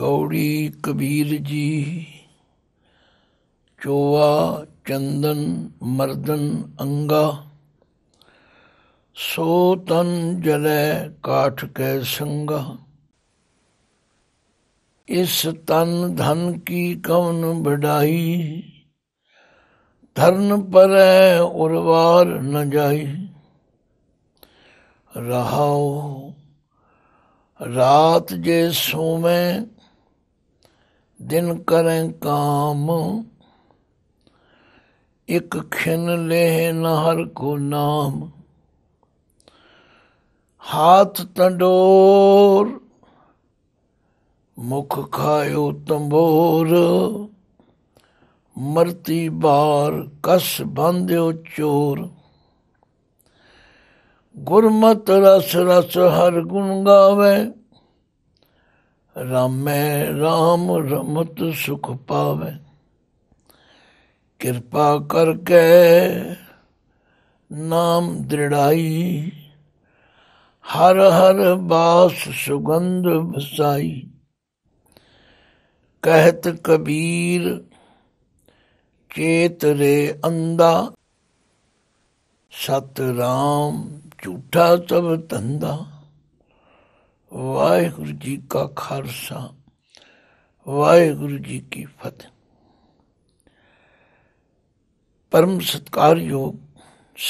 गौरी कबीर जी चोवा चंदन मर्दन अंगा सो तन जले काठ के संगा। इस तन धन की कवन बढ़ाई धरन पर उर्वार न जाई। रहाओ रात जे सोमे दिन करें काम एक खिन लेह नहर को नाम। हाथ तंडोर मुख खायो तंबोर मरती बार कस बांध्यो चोर। गुरमत रस रस हर गुण गावे रामे राम रमत सुख पावे। कृपा करके नाम दृढ़ाई हर हर बास सुगंध बसाई। कहत कबीर चेत रे अंधा सत राम झूठा सब धंधा। वाहेगुरु जी का खालसा वाहेगुरु जी की फतेह। परम सत्कार योग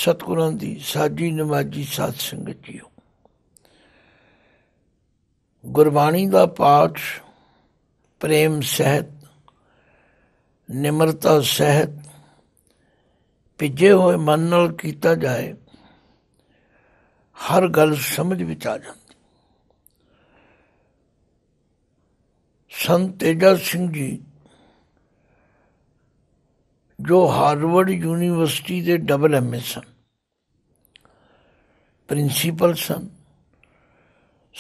सतगुरां दी साजी नमाजी साध संगत जीओ, गुरबाणी का पाठ प्रेम सहित निमरता सहित भिजे हुए मन नाल कीता जाए हर गल समझ विच आ जाती। संत तेजा सिंह जी जो हार्वर्ड यूनिवर्सिटी के डबल MA सन, प्रिंसीपल सन।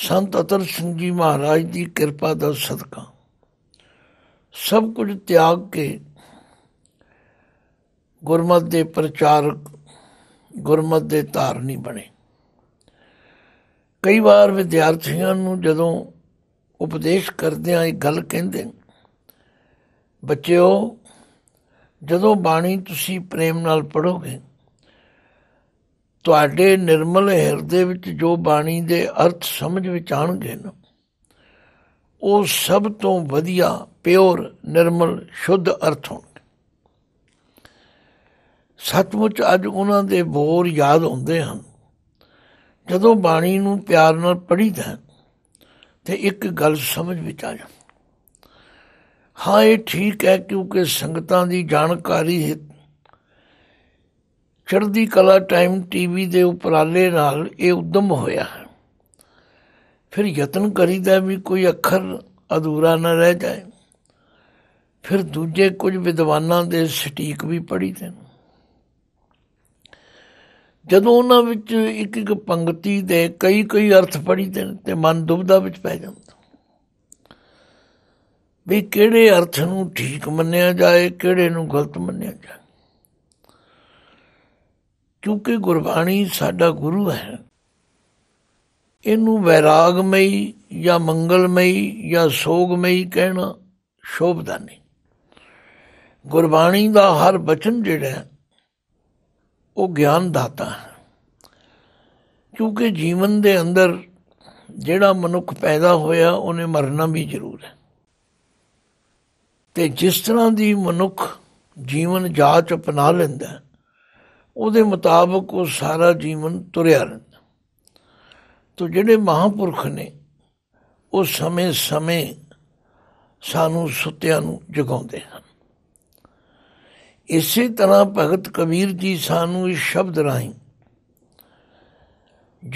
संत अतर सिंह जी महाराज की कृपा का सदका सब कुछ त्याग के गुरमत के प्रचारक गुरमत के धारनी बने। कई बार विद्यार्थियों नूं जदों उपदेश करदियां एक गल कहंदे, बच्चेओ जदों बाणी तुसीं प्रेम नाल पढ़ोगे तुहाडे निर्मल हिरदे विच जो बाणी दे अर्थ समझ विच आणगे ना उह सब तो वधिया प्योर निर्मल शुद्ध अर्थ होणगे। सचमुच अज उहनां दे बोल याद आउंदे हन। जदों बाणी नूं प्यार नाल पढ़ीदा ते एक गल समझ विच आ जांदी। हाँ ये ठीक है क्योंकि संगतां दी जानकारी हित चढ़दी कला टाइम टीवी दे उपराले नाल ये उद्यम होया है। फिर यत्न करीदा भी कोई अखर अधूरा ना रह जाए। फिर दूजे कुछ विद्वानां दे सटीक भी पढ़ीदे। जदों उन्हां विच एक एक पंक्ति दे कई कई अर्थ पढ़ीदे ते मन दुबदा विच पै जांदा भी किहड़े अर्थ नूं ठीक मन्निया जाए किहड़े नूं गलत मन्निया जाए। क्योंकि गुरबाणी साडा गुरु है, इनू वैरागमई या मंगलमई या सोगमई कहना शोभदा नहीं। गुरबाणी का हर वचन जिहड़ा है वो ज्ञान दाता है। क्योंकि जीवन के अंदर जिहड़ा मनुख पैदा होया उन्हें मरना भी जरूर है। तो जिस तरह की मनुख जीवन जाच अपना लैंदा है ਉਹਦੇ ਮੁਤਾਬਕ ਉਹ ਸਾਰਾ ਜੀਵਨ ਤੁਰਿਆ ਰਹਿੰਦਾ। ਤੋ ਜਿਹੜੇ ਮਹਾਂਪੁਰਖ ਨੇ ਉਹ ਸਮੇਂ ਸਮੇਂ ਸਾਨੂੰ ਸੁੱਤਿਆਂ ਨੂੰ ਜਗਾਉਂਦੇ ਹਨ। ਇਸੇ ਤਰ੍ਹਾਂ ਭਗਤ ਕਬੀਰ ਜੀ ਸਾਨੂੰ ਇਸ ਸ਼ਬਦ ਰਾਹੀਂ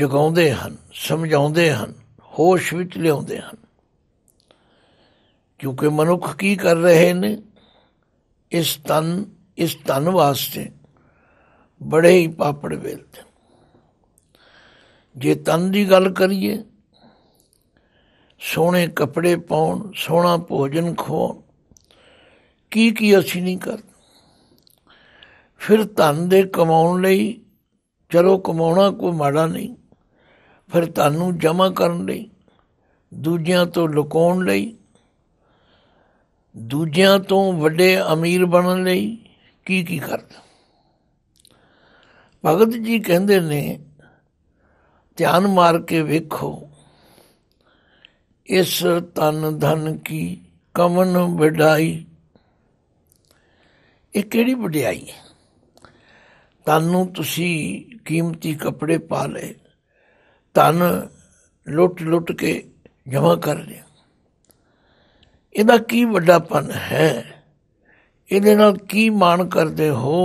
ਜਗਾਉਂਦੇ ਹਨ, ਸਮਝਾਉਂਦੇ ਹਨ, ਹੋਸ਼ ਵਿੱਚ ਲਿਆਉਂਦੇ ਹਨ। ਕਿਉਂਕਿ ਮਨੁੱਖ ਕੀ ਕਰ ਰਹੇ ਨੇ, ਇਸ ਤਨ ਵਾਸਤੇ बड़े ही पापड़ बेलते। जे तन की गल करिए सोहने कपड़े पाउण सोहना भोजन खवाउण की असीं नहीं करदे। फिर धन दे कमाउण लई चलो कमाउणा कोई माड़ा नहीं, फिर धन नूं जमा करन लई, दूजियां तो लुकाउण लई, दूजियां तो वड्डे अमीर बनन लई की करदा। भगत जी कहंदे ने ध्यान मार के वेखो, इस तन धन की कमन वडाई। ये केड़ी वड्याई है? तानू तुसी कीमती कपड़े पा ले, तन लुट लुट के जमा कर लिया, इहदा की वड्डापन है? इहदे नाल की माण करदे हो?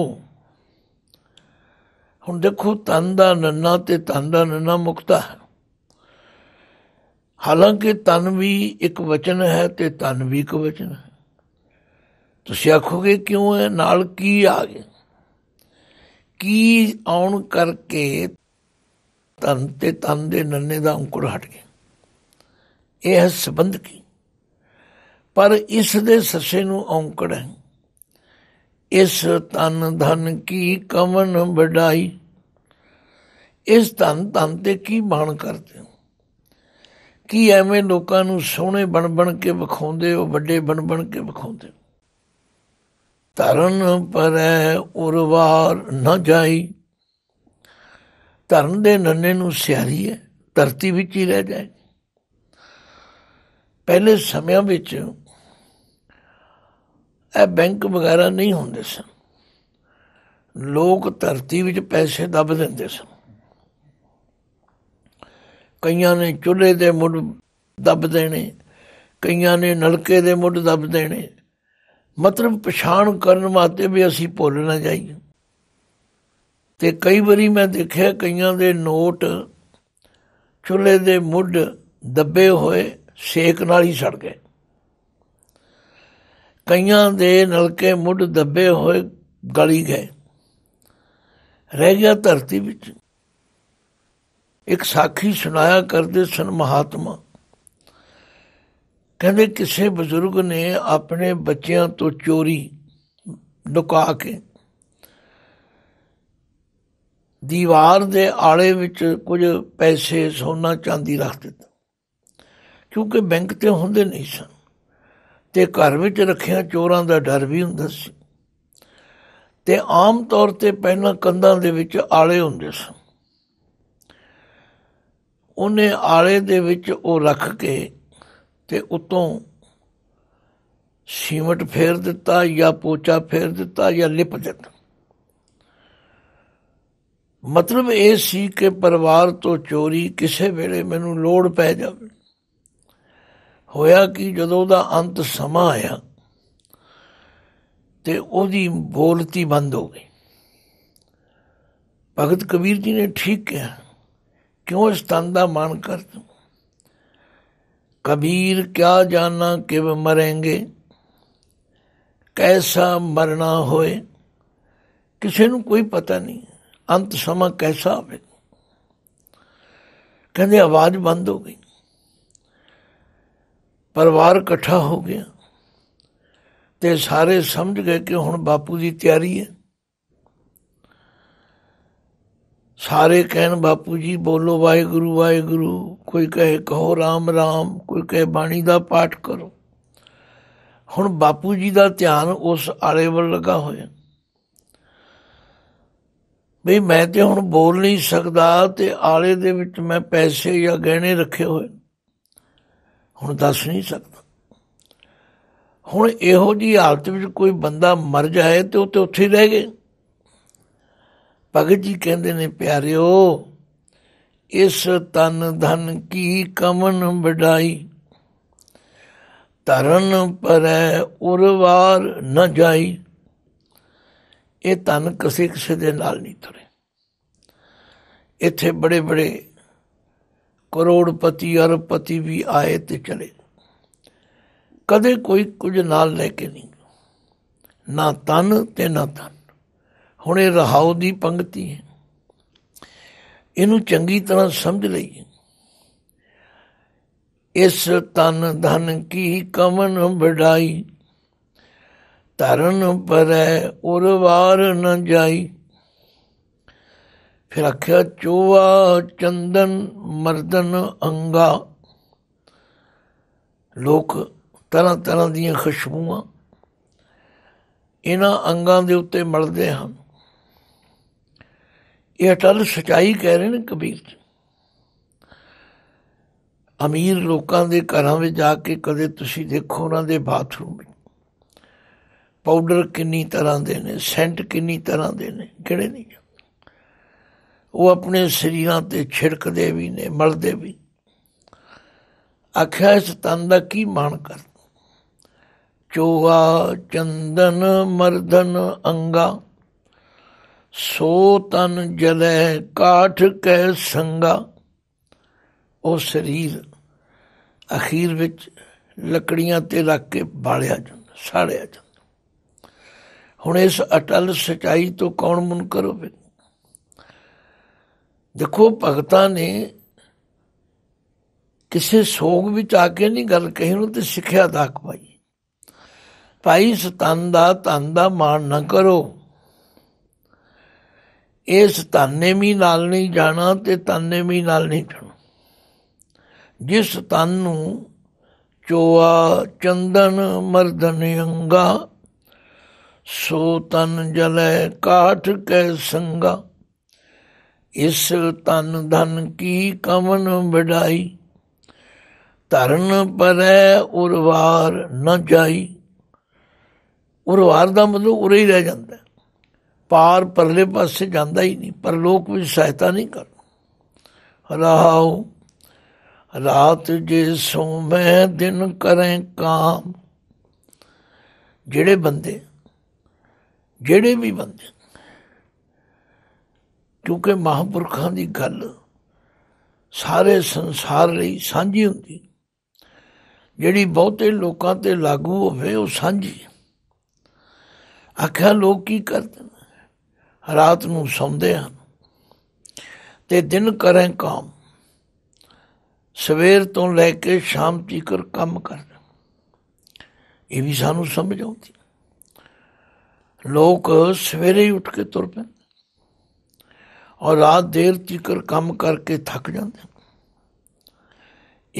हुण देखो, तन दा नन्ना ते तन दा नन्ना मुक्ता है। हालांकि तन भी एक वचन है तो तन भी एक वचन है। तुसीं आखोगे क्यों है, नाल की आ गया? की आउण करके तन ते तन दे नन्ने दा अंकुर हट गया। यह है संबंध की, पर इस दे ससे नूं औंकड़ है। इस तन धन की कमन वडाई, इस तन धन ते की माण करदे हो? की एवें लोकां नूं सोहणे बण बण के विखाउंदे हो, वड्डे बण बण के विखाउंदे हो? धरन परै उरवार न जाई। धरन दे नन्ने नूं सियारी है, धरती विच ही रह जाए। पहले समियां विच ਇਹ ਬੈਂਕ ਵਗੈਰਾ ਨਹੀਂ ਹੁੰਦੇ ਸਨ, ਲੋਕ ਧਰਤੀ ਵਿੱਚ ਪੈਸੇ ਦੱਬ ਦਿੰਦੇ ਸਨ। ਕਈਆਂ ਨੇ ਚੁੱਲ੍ਹੇ ਦੇ ਮੁੱਢ ਦੱਬ ਦੇਣੇ, ਕਈਆਂ ਨੇ ਨਲਕੇ ਦੇ ਮੁੱਢ ਦੱਬ ਦੇਣੇ, ਮਤਲਬ ਪਛਾਣ ਕਰਨ ਵਾਸਤੇ ਵੀ ਅਸੀਂ ਭੁੱਲ ਨਾ ਜਾਈਏ। ਅਤੇ ਕਈ ਵਾਰੀ ਮੈਂ ਦੇਖਿਆ ਕਈਆਂ ਦੇ ਨੋਟ ਚੁੱਲ੍ਹੇ ਦੇ ਮੁੱਢ ਦੱਬੇ ਹੋਏ ਸੇਕ ਨਾਲ ਹੀ ਸੜ ਗਏ, कईयां दे नलके मुड दबे होए गली गए, रह गया धरती विच। एक साखी सुनाया करते सन महात्मा, कहते किसी बजुर्ग ने अपने बच्चों तो चोरी लुका के दीवार दे आले विच कुछ पैसे सोना चांदी रख दिता, क्योंकि बैंक ते होंदे नहीं सन ਤੇ ਘਰ ਵਿੱਚ ਰੱਖਿਆ ਚੋਰਾਂ ਦਾ ਡਰ ਵੀ ਹੁੰਦਾ ਸੀ। ਅਤੇ ਆਮ ਤੌਰ 'ਤੇ ਪਹਿਲਾਂ ਕੰਧਾਂ ਦੇ ਵਿੱਚ ਆਲੇ ਹੁੰਦੇ ਸਨ, ਉਹਨੇ ਆਲੇ ਦੇ ਵਿੱਚ ਉਹ ਰੱਖ ਕੇ ਅਤੇ ਉੱਤੋਂ ਸੀਮਟ ਫੇਰ ਦਿੱਤਾ ਜਾਂ ਪੋਚਾ ਫੇਰ ਦਿੱਤਾ ਜਾਂ ਲਿਪ ਦਿੱਤਾ। ਮਤਲਬ ਇਹ ਸੀ ਕਿ ਪਰਿਵਾਰ ਤੋਂ ਚੋਰੀ ਕਿਸੇ ਵੇਲੇ ਮੈਨੂੰ ਲੋੜ ਪੈ ਜਾਵੇ। होया कि जदों दा अंत समा आया तो ओहदी बोलती बंद हो गई। भगत कबीर जी ने ठीक कहा, क्यों इस तन दा मान कर तू? कबीर क्या जाना कि वे मरेंगे, कैसा मरना होए। किसी नूं कोई पता नहीं अंत समा कैसा आवेगा। कहंदे आवाज़ बंद हो गई, परिवार इकट्ठा हो गया तो सारे समझ गए कि हुण बापू की तैयारी है। सारे कहन बापू जी बोलो वाहेगुरू वाहेगुरू, कोई कहे कहो राम राम, कोई कहे बाणी का पाठ करो। हुण बापू जी का ध्यान उस आले वल लगा होया, बई मैं तो हुण बोल नहीं सकता तो आले दे विच मैं पैसे या गहने रखे होए, हुण दस नहीं सकता। हुण इहो जी हालत में कोई बंदा मर जाए तो उत्ते उत्थे रह गए। भगत जी कहंदे ने प्यारिओ, इस तन धन की कमन वडाई, धरन परै उरवार न जाई। ये तन किसी किसी दे नाल नहीं तुरे। इत्थे बड़े बड़े करोड़पति अरबपति भी आए तो चले, कदे कोई कुछ नाल लेके नहीं, ना तन ते ना धन। हुण ये रहाओ की पंगती है, इनू चंगी तरह समझ लईए। इस तन धन की कमन वडाई, धरन परै उर वार न जाई। फिर आख्या चोवा चंदन मर्दन अंगा। लोग तरह तरह दी खुशबुआं इन्हां अंगां दे उत्ते मलदे हन। ये अटल सच्चाई कह रहे ने कबीर। अमीर लोगों के घरों में जाके कदे तुसी देखो उन्होंने बाथरूम पाउडर किन्नी तरह दे ने, सेंट किन्नी तरह दे ने, किहड़े नहीं। वो अपने शरीरां ते छिड़कदे भी ने, मलदे भी। आख्या इस तन दा की माण कर। चोहा चंदन मर्दन अंगा, सो तन जलै काठ कै संगा। वो शरीर अखीर विच लकड़ियां ते रख के बालिया जाता, साड़िया जाता। हुण इस अटल सच्चाई तो कौन मुनकर होवे। देखो भगतां ने किसी सोग विच आके नहीं गल कही, उन्होंने तो सिक्ख्या दाख पाई। भाई इस तन दा माण ना करो। इस ताने भी नाल नहीं जाना तो ताने भी नाल नहीं जाना। जिस तन नूं चोआ चंदन मर्दन अंगा, सो तन जलै काठ कै संगा। इस तन धन की कमन बढ़ाई, धरन परै उर्वार न जाई। उर्वार दा मतलब उरे ही रह जाता है, पार परले पासे जाता ही नहीं, पर लोग भी सहायता नहीं कर। रहाओ रात जे सोवै दिन करें काम। ਜਿਹੜੇ ਵੀ ਬੰਦੇ ਕਿਉਂਕਿ ਮਹਾਂਪੁਰਖਾਂ ਦੀ ਗੱਲ ਸਾਰੇ ਸੰਸਾਰ ਲਈ ਸਾਂਝੀ ਹੁੰਦੀ, ਜਿਹੜੀ ਬਹੁਤੇ ਲੋਕਾਂ 'ਤੇ ਲਾਗੂ ਹੋਵੇ ਉਹ ਸਾਂਝੀ। ਆਖਿਆ ਲੋਕ ਕੀ ਕਰਦੇ ਨੇ, ਰਾਤ ਨੂੰ ਸੌਂਦੇ ਹਨ ਅਤੇ ਦਿਨ ਕਰੇ ਕੰਮ, ਸਵੇਰ ਤੋਂ ਲੈ ਕੇ ਸ਼ਾਮ ਤੀਕਰ ਕੰਮ ਕਰਦੇ। ਇਹ ਵੀ ਸਾਨੂੰ ਸਮਝ ਆਉਂਦੀ। लोग सवेरे ही उठ के तुर पैंदे और रात देर तीकर काम करके थक जाते।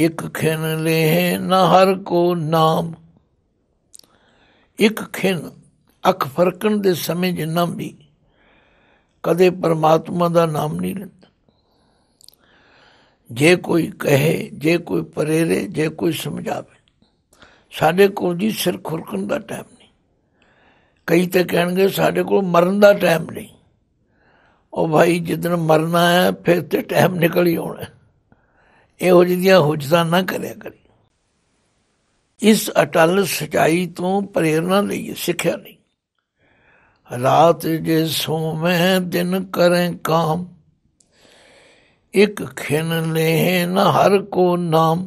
एक खिन लेहे ना हर को नाम। एक खिन अख फरकण दे समय जिन्ना भी कदे परमात्मा दा नाम नहीं लेंदा। जे कोई कहे, जे कोई परेरे, जे कोई समझावे, साडे कोल जी सिर खुरकण दा टाइम। कई तो कहे साढ़े को मरन का टाइम नहीं। और भाई जिदन मरना है फिर तो टाइम निकल ही आना। यहो जी हुजदा ना करी। इस अटल सच्चाई तो प्रेरणा लीए, सिक्ख्या नहीं। रात जे सोवै दिन करें काम। एक खिन लेहे ना हर को नाम।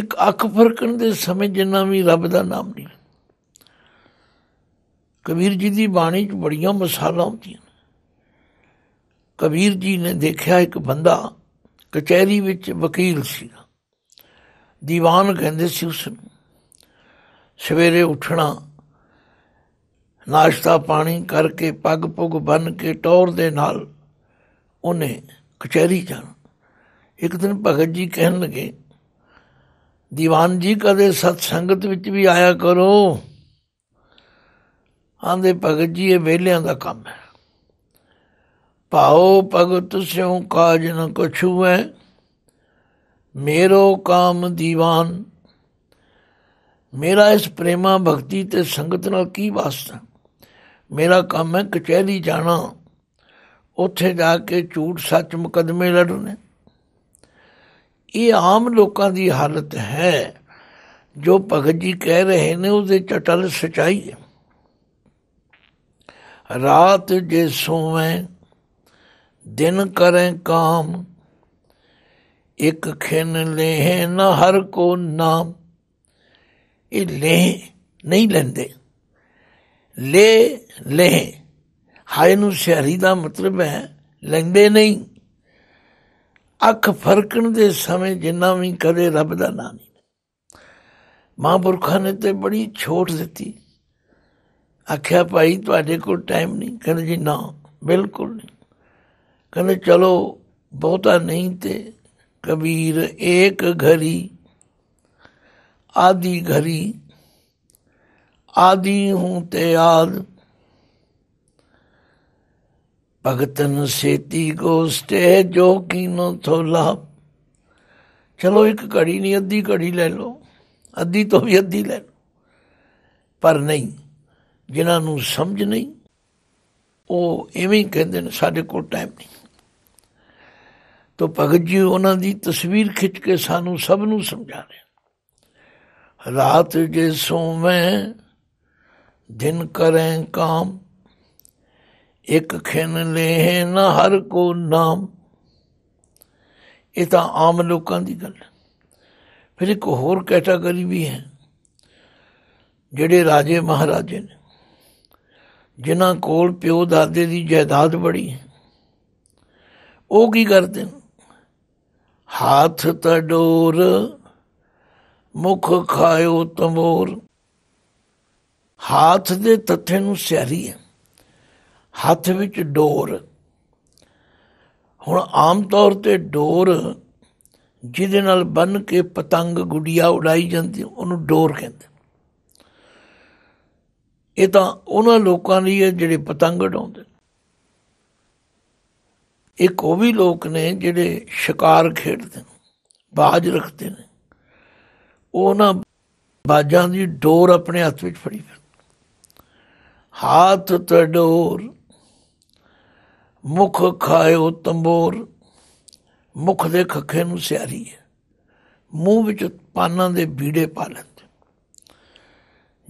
एक अख फरकण दे समय जिन्ना भी रब का नाम नहीं। कबीर जी की बाणी च बड़िया मिसालां आउंदियां। कबीर जी ने देखा एक बंदा कचहरी विच वकील सीगा, दीवान कहिंदे सी उसनूं। सवेरे उठना, नाश्ता पानी करके पग पुग बन के टौर दे नाल उहने कचहरी जाना। एक दिन भगत जी कहन लगे, दीवान जी कदे सतसंगत विच भी आया करो। आंदे भगत जी ये वेलियां दा काम है। भाओ भगत स्यों काज न कछु है, मेरो काम दीवान। मेरा इस प्रेमा भक्ति ते संगत नाल की वास्ता। मेरा काम है कचहरी जाना, उत्थे जाके झूठ सच मुकदमे लड़ने। ये आम लोगों की हालत है। जो भगत जी कह रहे ने उसदे च अटल सच्चाई है। रात जे सोवें दिन करें काम। एक खिन लेहे ना हर को नाम। ये लेहे नहीं लेंदे, ले लेहे हाय नूं शहरी दा मतलब है लेंदे नहीं। अख फरकण दे समय जिन्ना भी कदे रब दा नाम नहीं। महापुरखां ने तो बड़ी छोट दिती। आख्या भाई तुहाडे कोल टाइम नहीं, कहने जी ना बिल्कुल नहीं, कहने चलो बहुता नहीं ते कबीर एक घड़ी आधी घड़ी आदि हूँ ते आद भगतन सेती गोस्टे जो कीनो थो लाभ। चलो एक घड़ी नहीं अद्धी घड़ी ले लो, अद्धी तो भी अद्धी ले लो, पर नहीं जिन्होंने समझ नहीं वो इवें कहते हैं साढ़े को टाइम नहीं। तो भगत जी उन्होंने तस्वीर खिंच के सानू सबनू समझा रहे, रात जे सोवें दिन करें काम एक खिन ले ना हर को नाम। ये तो आम लोगों की गल। फिर एक होर कैटागरी भी है जिहड़े राजे महाराजे ने जिन्हां कोल प्यो दादे की जायदाद बड़ी है, वो की करते हैं हाथ तडोर मुख खायो तंबोर। हाथ दे तथे नूं स्यारी है, हथ विच डोर। हुण आम तौर ते डोर जिहदे नाल बन के पतंग गुड़िया उड़ाई जाती उहनूं डोर कहते। ये तो उन्हां लोकां लई है जिहड़े पतंग उड़ाउंदे। एक वो भी लोग ने जिहड़े शिकार खेडदे बाज रखते हैं, उन्हां बाजां दी डोर अपने हथ विच फड़ी फिरदे। हाथ तडोर मुख खायो तंबोर, मुख दे खखे नूं स्यारी है, मूँह विच पानां दे बीड़े पा लैंदे।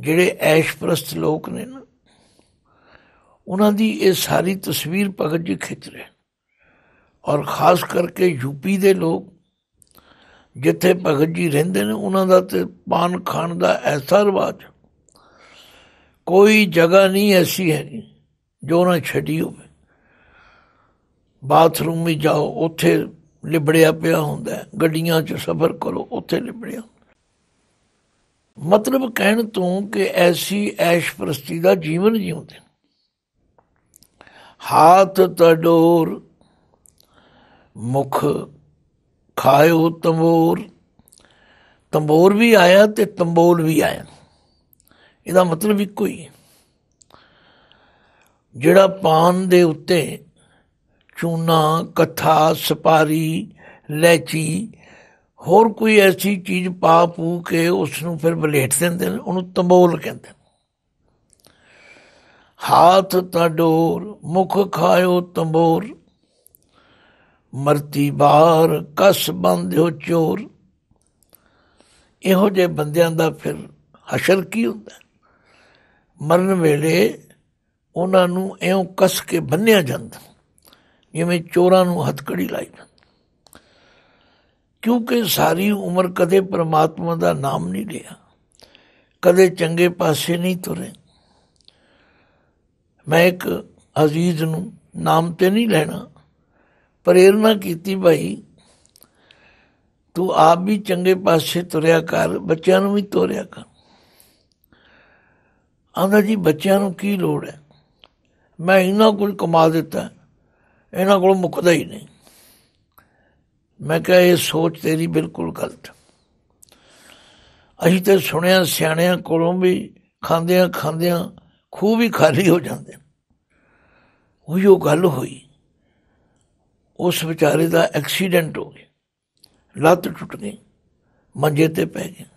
जिहड़े ऐश परस्त लोग ने ना उन्हां दी ये सारी तस्वीर भगत जी खिंच रहे। और खास करके यूपी दे लोग जिथे भगत जी रहिंदे ने उन्हां दा ते पान खाण दा ऐसा रिवाज कोई जगह नहीं ऐसी है जो ना छड़ी हो। बाथरूम में जाओ उत्थे लिबड़िया पिया होंदा है, गड्डियां च सफर करो उत्थे लिबड़िया। मतलब कहण तों कि ऐसी ऐश परस्ती दा जीवन जीउंदे। हाथ तडोर मुख खायो तंबोर, तंबोर भी आया ते तंबोल भी आया। ਇਹਦਾ मतलब ਇੱਕੋ ਹੀ ਹੈ, ਜਿਹੜਾ ਪਾਨ ਦੇ ਉੱਤੇ ਚੂਨਾ ਕਥਾ ਸਪਾਰੀ ਲੈਚੀ ਹੋਰ ਕੋਈ ਐਸੀ ਚੀਜ਼ ਪਾ ਪੂ ਕੇ ਉਸ ਨੂੰ ਫਿਰ ਬਲੇਟ ਦਿੰਦੇ ਨੇ, ਉਹਨੂੰ ਤੰਬੋਲ ਕਹਿੰਦੇ ਨੇ। ਹਾਥ ਤਡੋਰ ਮੁਖ ਖਾਇਓ ਤੰਬੋਰ, ਮਰਤੀ ਬਾਰ ਕਸ ਬੰਦਿਓ ਚੋਰ। ਇਹੋ ਜਿਹੇ ਬੰਦਿਆਂ ਦਾ ਫਿਰ ਹਸ਼ਰ ਕੀ ਹੁੰਦਾ, मरन वेले उन्हां नूं इउं कस के बन्निया जांदा जिवें चोरां नूं हथकड़ी लाई जांदी। क्योंकि सारी उम्र कदे परमात्मा दा नाम नहीं लिया, कदे चंगे पासे नहीं तुरे। मैं एक अजीज नूं नाम ते नहीं लेना प्रेरणा कीती, भाई तू आप भी चंगे पासे तुरिया कर, बच्चों नूं भी तोरिया कर। आंदा जी बच्चों नूं की लोड़ है, मैं इन्ना कुछ कमा दिता इन्हां कोल मुकदा ही नहीं। मैं कहा ये सोच तेरी बिल्कुल गलत। असीं ते सुनिया सियाणियां कोलों भी खांदियां खांदियां खूह भी खाली हो जाते। उहिओ गल होई, उस विचारे दा एक्सीडेंट हो गया, लत्त टुट गई, मंजे ते पै गया।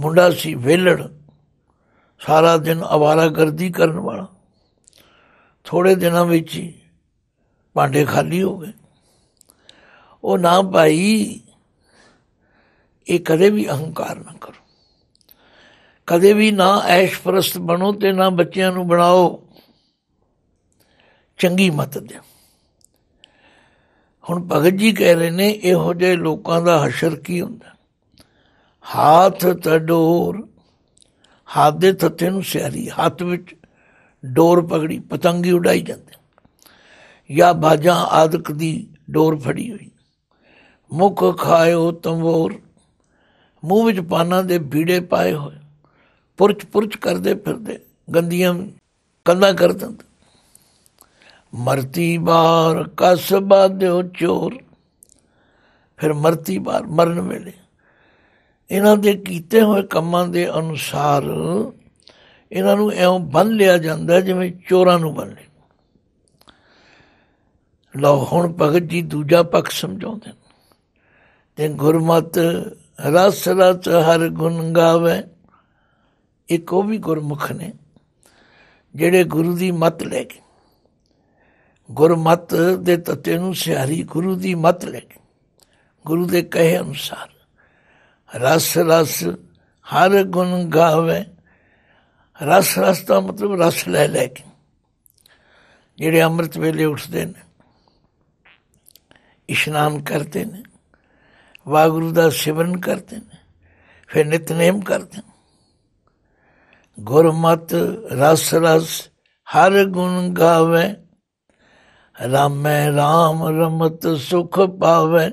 मुंडा सी वेलड़, सारा दिन आवारागर्दी करने वाला, थोड़े दिनों में ही भांडे खाली हो गए। वो ना भाई ये कदे भी अहंकार ना करो, कदे भी ना ऐश परस्त बनो तो ना बच्चों नूं बनाओ। चंगी मत दे। हुण भगत जी कह रहे ने इहो जिहे लोकां दा हशर की हुंदा। हाथ तडोर, हाथ दे थत्थे नूं स्यारी, हाथ विच डोर पकड़ी पतंगी उड़ाई जाते या बाजां आदक दी डोर फड़ी हुई। मुख खायो तंबोर, मूँह विच पाना दे बीड़े पाए होए पुरच पुरच करते फिरते गंदियां कंधा कर देंद। मरती बार कसबा दो चोर, फिर मरती बार मरण वेले इन्हां दे कीते होए कम्मां दे अनुसार इन्हां नूं इउं बन लिया जांदा है जिवें चोरां नूं बन लिया। लओ हुण भगत जी दूजा पक्ष समझाउंदे ने ते गुरमत रस रस हर गुण गावे। एक वह भी गुरमुख ने जिहड़े गुरु की मत लै के गुरमत दे तत्ते नूं सिहारी गुरु की मत लै के गुरु के कहे अनुसार रस रस हर गुण गावे। रस रस का मतलब रस लै लैके जिहड़े अमृत वेले उठते हैं, इशनान करते हैं, वाहगुरु का सिमरन करते हैं, फिर नितनेम करते हैं। गुरमत रस रस हर गुण गावे, रामै राम रमत सुख पावे।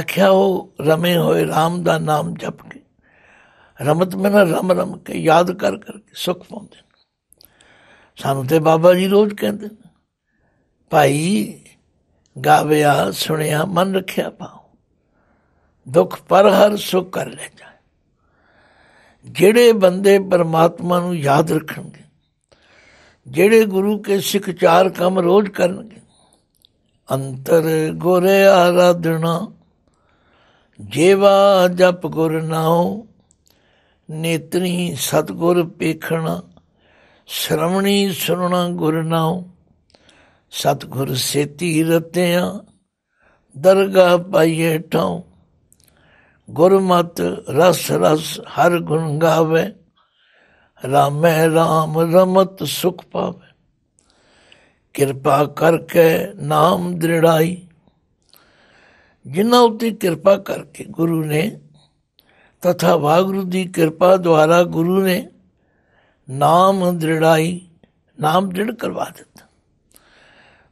आख्या वो रमे होए राम दा नाम जप के रमत में ना रम रम के याद कर करके सुख पाते। सानू ते बाबा जी रोज कहते भाई गाविया सुनिया मन रखिया पाओ, दुख पर हर सुख कर ले जाए। जेड़े बंदे परमात्मा नू याद रखणगे, जेड़े गुरु के सिख चार कम रोज करनगे, अंतर गोरे आराधना जेवा जप गुर नाओ, नेत्री सतगुर पेखना, श्रवणी सुनना गुर नाओ। सतगुर सेती रत्या दरगाह पाइए ठाओ, गुरमत रस रस हर गुण गावे, रामै राम रमत सुख पावे। किरपा करके नाम दृढ़ाई, जिन्हां उत्ते किरपा करके गुरु ने तथा वाहगुरु की किरपा द्वारा गुरु ने नाम दृढ़ाई, नाम दृढ़ करवा दिता।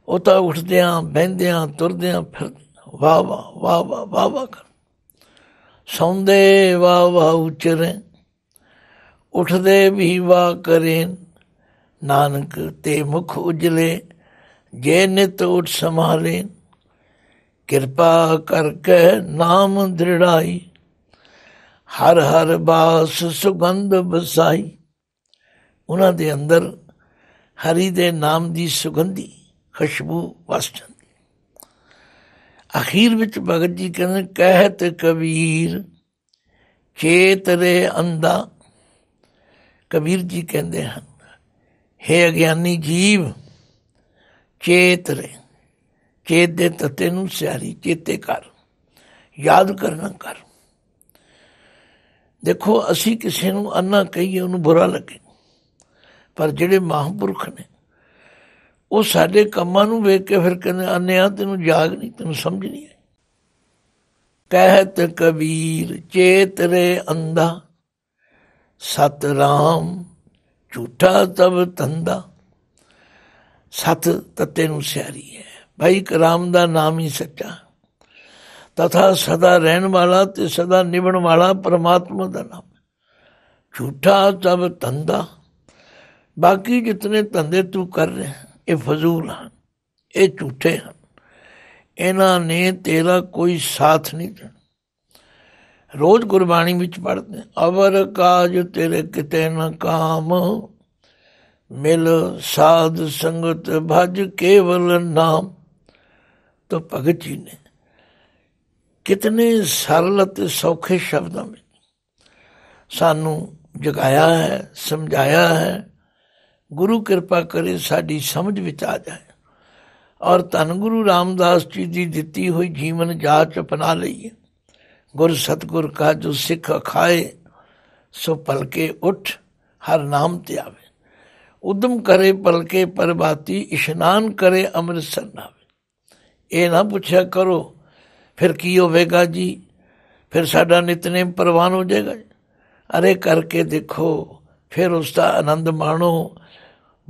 वो तो उठद्या बहद्या तुरद्या फिर वाह वाह वाह वाह वाह वाह कर, सौंदे वाह वाह उचरें, उठदे भी वाह करें। नानक ते मुख उजले, जे नित उठ संभालें। किरपा करके नाम दृढ़ाई, हर हर बास सुगंध बसाई। उन्हां दे अंदर हरी दे नाम दी सुगंधी खुशबू वस जांदी। अखीर विच भगत जी कहंदे कहत कबीर चेत रे अंधा। कबीर जी कहंदे हन हे अग्यानी जीव चेत रे, चेत दे तत्ते नूं सियारी, चेते कर, याद करना कर। देखो असी किसी नूं अन्ना कहिए उन्होंने बुरा लगे, पर जिहड़े महापुरख ने वो साडे कम्मां नूं वेख के फिर कहंदे अन्निया तैनूं जाग नहीं, तैनूं समझ नहीं आई। कहत कबीर चेत रे अंधा, सत राम झूठा तब धंधा। सत तत्ते नूं सियारी है भाई, एक राम का नाम ही सच्चा तथा सदा रहन वाला ते सदा निभन वाला परमात्मा का नाम। झूठा सब धंधा, बाकी जितने धंधे तू कर रहे हैं ये फजूल हैं, ये झूठे हैं, इन्हां ने तेरा कोई साथ नहीं देना। रोज गुरबाणी विच पढ़ते हैं अवर काज तेरे किते न काम, मिल साध संगत भज केवल नाम। तो भगत जी ने कितने सरल ते सौखे शब्दों में सानू जगाया है, समझाया है। गुरु कृपा करे साडी समझ विच आ जाए और धन गुरु रामदास जी की दिती हुई जीवन जाच अपना लईए। गुर सतगुर का जो सिख अखाए, सो पलके उठ हर नाम ते आवे। उद्यम करे पलके परबाती, इशनान करे अमृतसर नावे। ये ना पूछा करो फिर की होगा जी, फिर साडा नितनेम प्रवान हो जाएगा। अरे करके देखो, फिर उसका आनंद माणो।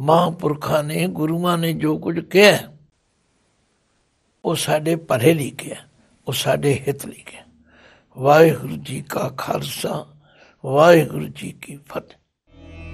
महापुरखा ने, गुरुआ ने जो कुछ कहा वो साडे भले लई कहा, वो साडे हित लई कहा। वाहिगुरू जी का खालसा, वाहिगुरू जी की फतेह।